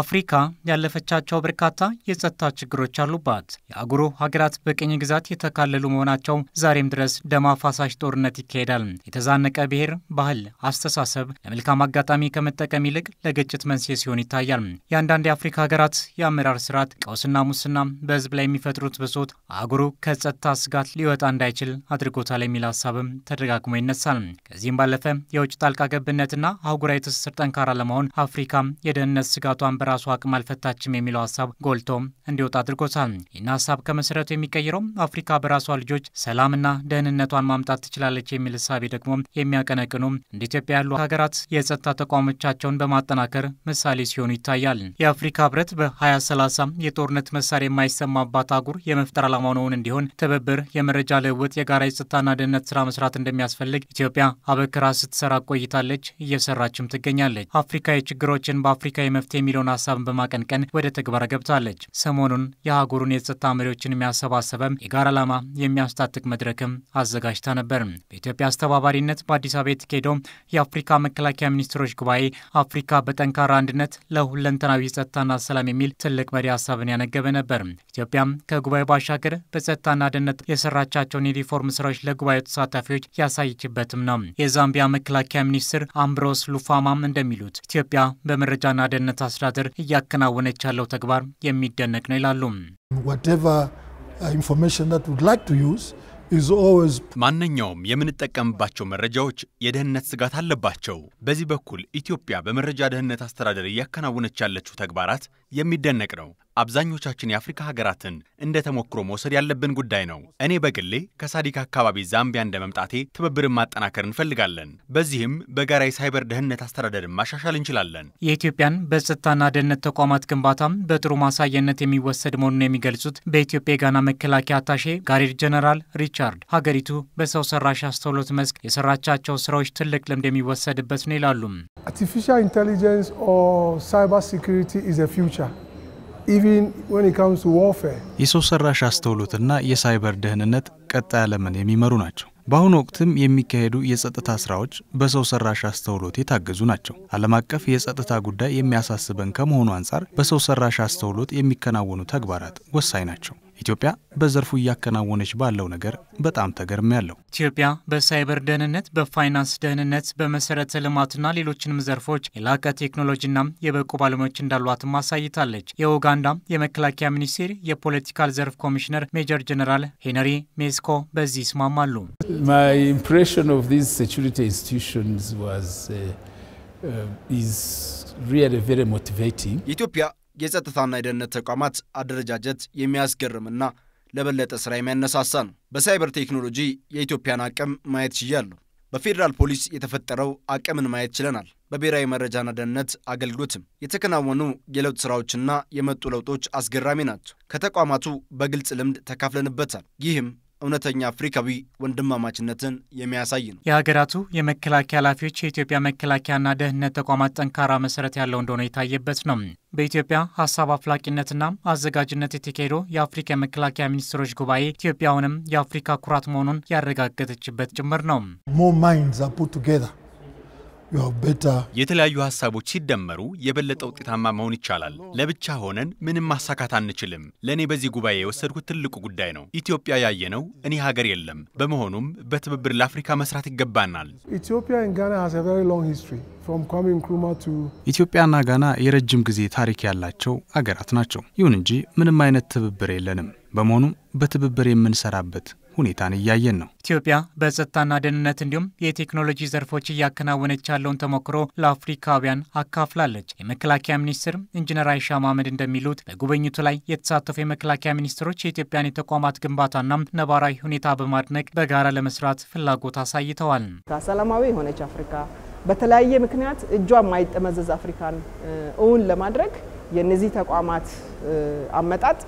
አፍሪካ ያለፈቻቸው በርካታ የጸጥታ ችግሮች አሉባት። የአጉሩ ሀገራት በቀኝ ግዛት የተካለሉ መሆናቸው ዛሬም ድረስ ደም አፋሳሽ ጦርነት ይካሄዳል። የተዛነቀ ብሔር፣ ባህል፣ አስተሳሰብ ለመልካም አጋጣሚ ከመጠቀም ይልቅ ለግጭት መንስኤ ሲሆን ይታያል። የአንዳንድ የአፍሪካ ሀገራት የአመራር ስርዓት ቀውስና ሙስና በህዝብ ላይ የሚፈጥሩት ብሶት አጉሩ ከጸጥታ ስጋት ሊወጣ እንዳይችል አድርጎታል የሚል ሐሳብም ተደጋግሞ ይነሳል። ከዚህም ባለፈ የውጭ ጣልቃ ገብነትና አህጉራዊ ትስስር ጠንካራ ለመሆን አፍሪካ የደህንነት ስጋቷን በራሱ አቅም አልፈታችም የሚለው ሐሳብ ጎልቶ እንዲወጣ አድርጎታል። ይህን ሐሳብ ከመሰረቱ የሚቀይረው አፍሪካ በራሷ ልጆች ሰላምና ደህንነቷን ማምጣት ትችላለች የሚል ሐሳብ ደግሞ የሚያቀነቅኑ እንደ ኢትዮጵያ ያሉ ሀገራት የጸጥታ ተቋሞቻቸውን በማጠናከር ምሳሌ ሲሆኑ ይታያል። የአፍሪካ ህብረት በ2030 የጦርነት መሳሪያ የማይሰማባት አህጉር የመፍጠር ዓላማው ነው እንዲሆን ትብብር፣ የመረጃ ልውውጥ፣ የጋራ የጸጥታና ደህንነት ስራ መስራት እንደሚያስፈልግ ኢትዮጵያ አበክራ ስትሰራ ቆይታለች፣ እየሰራችም ትገኛለች። አፍሪካ የችግሮችን በአፍሪካ የመፍትሄ የሚለውን ሐሳብን በማቀንቀን ወደ ተግባር ገብታለች። ሰሞኑን የአህጉሩን የጸጥታ መሪዎችን የሚያሰባስበም የጋራ ዓላማ የሚያስታጥቅ መድረክም አዘጋጅታ ነበር። በኢትዮጵያ አስተባባሪነት በአዲስ አበባ የተካሄደው የአፍሪካ መከላከያ ሚኒስትሮች ጉባኤ አፍሪካ በጠንካራ አንድነት ለሁለንተናዊ ጸጥታና ሰላም የሚል ትልቅ መሪ ሐሳብን ያነገበ ነበር። ኢትዮጵያም ከጉባኤው ባሻገር በጸጥታና ደህንነት የሰራቻቸውን የሪፎርም ስራዎች ለጉባኤው ተሳታፊዎች ያሳየችበትም ነው። የዛምቢያ መከላከያ ሚኒስትር አምብሮስ ሉፋማም እንደሚሉት ኢትዮጵያ በመረጃና ደህንነት አስተዳደር እያከናወነች ያለው ተግባር የሚደነቅ ነው ይላሉ። ማንኛውም የምንጠቀምባቸው መረጃዎች የደህንነት ስጋት አለባቸው። በዚህ በኩል ኢትዮጵያ በመረጃ ደህንነት አስተዳደር እያከናወነች ያለችው ተግባራት የሚደነቅ ነው። አብዛኞቻችን የአፍሪካ ሀገራትን እንደ ተሞክሮ መውሰድ ያለብን ጉዳይ ነው። እኔ በግሌ ከሳዲክ አካባቢ ዛምቢያ እንደመምጣቴ ትብብርን ማጠናከር እንፈልጋለን። በዚህም በጋራ የሳይበር ደህንነት አስተዳደርን ማሻሻል እንችላለን። የኢትዮጵያን በጸጥታና ደህንነት ተቋማት ግንባታም በጥሩ ማሳያነት የሚወሰድ መሆኑን የሚገልጹት በኢትዮጵያ የጋና መከላከያ አታሼ ጋሬድ ጀነራል ሪቻርድ ሀገሪቱ በሰው ሰራሽ አስተውሎት መስክ የሰራቻቸው ስራዎች ትልቅ ልምድ የሚወሰድበት ነው ይላሉ። Artificial intelligence or cyber security is a future. የሰው ሰራሽ አስተውሎትና የሳይበር ደህንነት ቀጣይ ዓለምን የሚመሩ ናቸው። በአሁኑ ወቅትም የሚካሄዱ የጸጥታ ስራዎች በሰው ሰራሽ አስተውሎት የታገዙ ናቸው። ዓለም አቀፍ የጸጥታ ጉዳይ የሚያሳስበን ከመሆኑ አንፃር በሰው ሰራሽ አስተውሎት የሚከናወኑ ተግባራት ወሳኝ ናቸው። ኢትዮጵያ በዘርፉ ያከናወነች ባለው ነገር በጣም ተገርሚያለሁ። ኢትዮጵያ በሳይበር ደህንነት፣ በፋይናንስ ደህንነት፣ በመሰረተ ልማትና ሌሎችንም ዘርፎች የላቀ ቴክኖሎጂና የበቁ ባለሙያዎች እንዳሏት ማሳይታለች። የኡጋንዳ የመከላከያ ሚኒስቴር የፖለቲካል ዘርፍ ኮሚሽነር ሜጀር ጀነራል ሄንሪ ሜዝኮ በዚህ ይስማማሉ። My impression of these security institutions was is really very motivating. ኢትዮጵያ የጸጥታና የደህንነት ተቋማት አደረጃጀት የሚያስገርምና ለበለጠ ስራ የሚያነሳሳ ነው። በሳይበር ቴክኖሎጂ የኢትዮጵያን አቅም ማየት ይቻላል። በፌደራል ፖሊስ የተፈጠረው አቅምን ማየት ይችላል። በብሔራዊ መረጃና ደህንነት አገልግሎትም የተከናወኑ የለውጥ ስራዎችና የመጡ ለውጦች አስገራሚ ናቸው። ከተቋማቱ በግልጽ ልምድ ተካፍለንበታል። ይህም እውነተኛ አፍሪካዊ ወንድማማችነትን የሚያሳይ ነው። የሀገራቱ የመከላከያ ኃላፊዎች የኢትዮጵያ መከላከያና ደህንነት ተቋማት ጠንካራ መሰረት ያለው እንደሆነ የታየበት ነው። በኢትዮጵያ ሐሳብ አፍላቂነትና አዘጋጅነት የተካሄደው የአፍሪካ መከላከያ ሚኒስትሮች ጉባኤ ኢትዮጵያውንም የአፍሪካ ኩራት መሆኑን ያረጋገጠችበት ጅምር ነው። የተለያዩ ሐሳቦች ሲደመሩ የበለጠ ውጤታማ መሆን ይቻላል። ለብቻ ሆነን ምንም ማሳካት አንችልም። ለኔ በዚህ ጉባኤ የወሰድኩት ትልቁ ጉዳይ ነው። ኢትዮጵያ ያየነው እኔ ሀገር የለም። በመሆኑም በትብብር ለአፍሪካ መስራት ይገባናል። ኢትዮጵያና ጋና የረጅም ጊዜ ታሪክ ያላቸው ሀገራት ናቸው። ይሁን እንጂ ምንም አይነት ትብብር የለንም። በመሆኑም በትብብር የምንሰራበት ሁኔታን ያያየን ነው። ኢትዮጵያ በጸጥታና ደህንነት እንዲሁም የቴክኖሎጂ ዘርፎች ያከናወነች ያለውን ተሞክሮ ለአፍሪካውያን አካፍላለች። የመከላከያ ሚኒስትር ኢንጂነር አይሻ መሐመድ እንደሚሉት በጉባኤው ላይ የተሳተፉ የመከላከያ ሚኒስትሮች የኢትዮጵያን የተቋማት ግንባታና ነባራዊ ሁኔታ በማድነቅ በጋራ ለመስራት ፍላጎት አሳይተዋል። ሰላማዊ የሆነች አፍሪካ በተለያየ ምክንያት እጇ የማይጠመዘዝ አፍሪካን እውን ለማድረግ የነዚህ ተቋማት አመጣጥ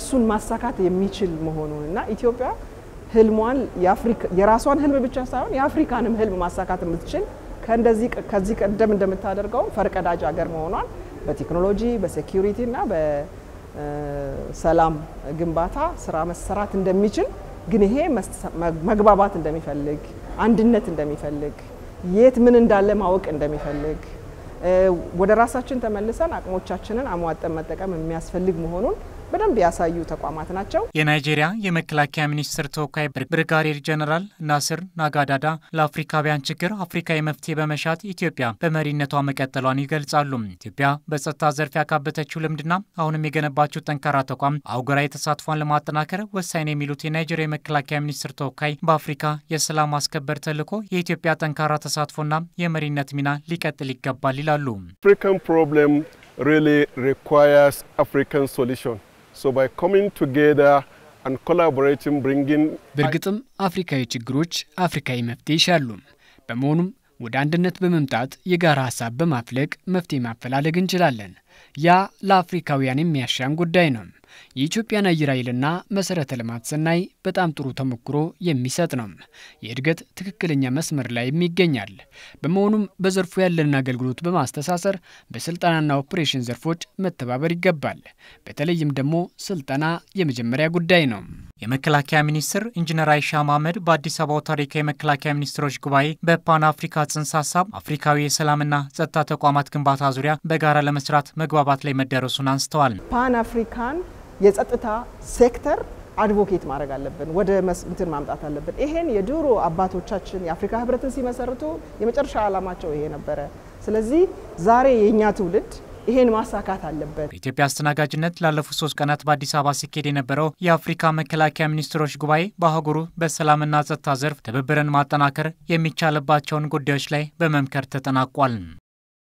እሱን ማሳካት የሚችል መሆኑንና ኢትዮጵያ ህልሟን የአፍሪካ የራሷን ህልም ብቻ ሳይሆን የአፍሪካንም ህልም ማሳካት የምትችል ከዚህ ቀደም እንደምታደርገው ፈርቀዳጅ ሀገር መሆኗን በቴክኖሎጂ፣ በሴኩሪቲ እና በሰላም ግንባታ ስራ መስራት እንደሚችል ግን ይሄ መግባባት እንደሚፈልግ፣ አንድነት እንደሚፈልግ፣ የት ምን እንዳለ ማወቅ እንደሚፈልግ ወደ ራሳችን ተመልሰን አቅሞቻችንን አሟጠን መጠቀም የሚያስፈልግ መሆኑን በደንብ ያሳዩ ተቋማት ናቸው። የናይጄሪያ የመከላከያ ሚኒስትር ተወካይ ብርጋዴር ጀነራል ናስር ናጋዳዳ ለአፍሪካውያን ችግር አፍሪካዊ መፍትሄ በመሻት ኢትዮጵያ በመሪነቷ መቀጠሏን ይገልጻሉ። ኢትዮጵያ በጸጥታ ዘርፍ ያካበተችው ልምድና አሁንም የገነባችው ጠንካራ ተቋም አውገራዊ ተሳትፏን ለማጠናከር ወሳኝ ነው የሚሉት የናይጄሪያ የመከላከያ ሚኒስትር ተወካይ በአፍሪካ የሰላም አስከበር ተልዕኮ የኢትዮጵያ ጠንካራ ተሳትፎና የመሪነት ሚና ሊቀጥል ይገባል ይላሉ። African problem really requires African solution. So by coming together and collaborating, bringing በርግጥም አፍሪካዊ ችግሮች አፍሪካዊ መፍትሄ ይሻሉ። በመሆኑም ወደ አንድነት በመምጣት የጋራ ሐሳብ በማፍለቅ መፍትሄ ማፈላለግ እንችላለን። ያ ለአፍሪካውያን የሚያሻን ጉዳይ ነው። የኢትዮጵያን አየራይልና መሰረተ ልማት ሰናይ በጣም ጥሩ ተሞክሮ የሚሰጥ ነው። የእድገት ትክክለኛ መስመር ላይ የሚገኛል። በመሆኑም በዘርፉ ያለንን አገልግሎት በማስተሳሰር በስልጣናና ኦፕሬሽን ዘርፎች መተባበር ይገባል። በተለይም ደግሞ ስልጣና የመጀመሪያ ጉዳይ ነው። የመከላከያ ሚኒስትር ኢንጂነር አይሻ መሐመድ በአዲስ አበባ ታሪካዊ የመከላከያ ሚኒስትሮች ጉባኤ በፓን አፍሪካ ጽንሰ ሐሳብ አፍሪካዊ የሰላምና ጸጥታ ተቋማት ግንባታ ዙሪያ በጋራ ለመስራት መግባባት ላይ መደረሱን አንስተዋል። ፓን አፍሪካን የጸጥታ ሴክተር አድቮኬት ማድረግ አለብን፣ ወደ መስምትን ማምጣት አለብን። ይሄን የድሮ አባቶቻችን የአፍሪካ ህብረትን ሲመሰርቱ የመጨረሻ ዓላማቸው ይሄ ነበር። ስለዚህ ዛሬ የኛ ትውልድ ይሄን ማሳካት አለበት። ኢትዮጵያ አስተናጋጅነት ላለፉት 3 ቀናት በአዲስ አበባ ሲካሄድ የነበረው የአፍሪካ መከላከያ ሚኒስትሮች ጉባኤ በአህጉሩ በሰላምና ጸጥታ ዘርፍ ትብብርን ማጠናከር የሚቻልባቸውን ጉዳዮች ላይ በመምከር ተጠናቋል።